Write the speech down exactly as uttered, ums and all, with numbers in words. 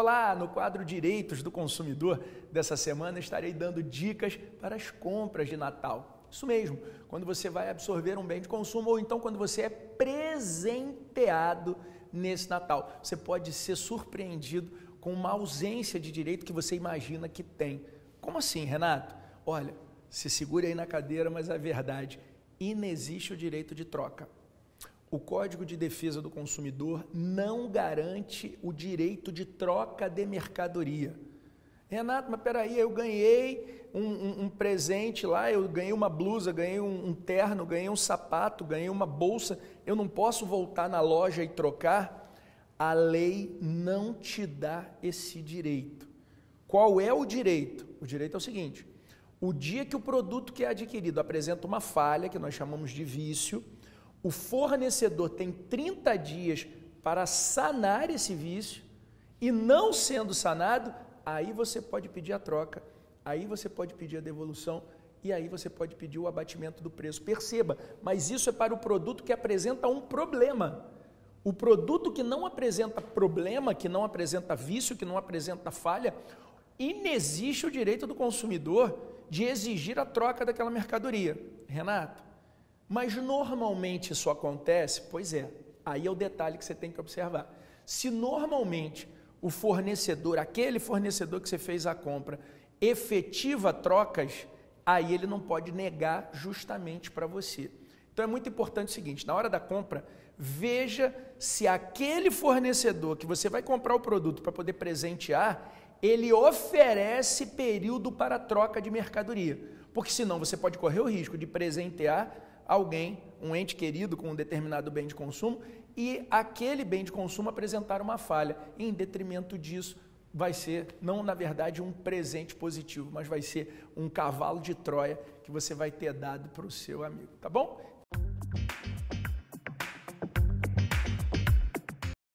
Olá, no quadro Direitos do Consumidor dessa semana estarei dando dicas para as compras de Natal. Isso mesmo, quando você vai absorver um bem de consumo ou então quando você é presenteado nesse Natal. Você pode ser surpreendido com uma ausência de direito que você imagina que tem. Como assim, Renato? Olha, se segure aí na cadeira, mas a verdade, inexiste o direito de troca. O Código de Defesa do Consumidor não garante o direito de troca de mercadoria. Renato, mas peraí, eu ganhei um, um, um presente lá, eu ganhei uma blusa, ganhei um, um terno, ganhei um sapato, ganhei uma bolsa, eu não posso voltar na loja e trocar? A lei não te dá esse direito. Qual é o direito? O direito é o seguinte, o dia que o produto que é adquirido apresenta uma falha, que nós chamamos de vício, o fornecedor tem trinta dias para sanar esse vício e não sendo sanado, aí você pode pedir a troca, aí você pode pedir a devolução e aí você pode pedir o abatimento do preço. Perceba, mas isso é para o produto que apresenta um problema. O produto que não apresenta problema, que não apresenta vício, que não apresenta falha, inexiste o direito do consumidor de exigir a troca daquela mercadoria. Renato, mas normalmente isso acontece? Pois é, aí é o detalhe que você tem que observar. Se normalmente o fornecedor, aquele fornecedor que você fez a compra, efetiva trocas, aí ele não pode negar justamente para você. Então é muito importante o seguinte, na hora da compra, veja se aquele fornecedor que você vai comprar o produto para poder presentear, ele oferece período para troca de mercadoria, porque senão você pode correr o risco de presentear alguém, um ente querido com um determinado bem de consumo e aquele bem de consumo apresentar uma falha. Em detrimento disso, vai ser, não na verdade um presente positivo, mas vai ser um cavalo de Troia que você vai ter dado para o seu amigo, tá bom?